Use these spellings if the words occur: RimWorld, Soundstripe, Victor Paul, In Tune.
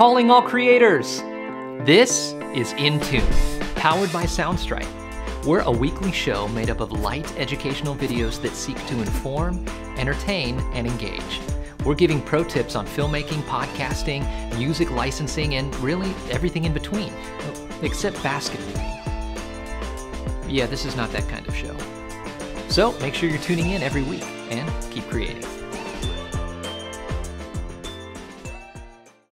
calling all creators. This is In Tune, powered by Soundstripe. We're a weekly show made up of light educational videos that seek to inform, entertain, and engage. We're giving pro tips on filmmaking, podcasting, music licensing, and really everything in between, except basket weaving. Yeah, this is not that kind of show. So make sure you're tuning in every week and keep creating.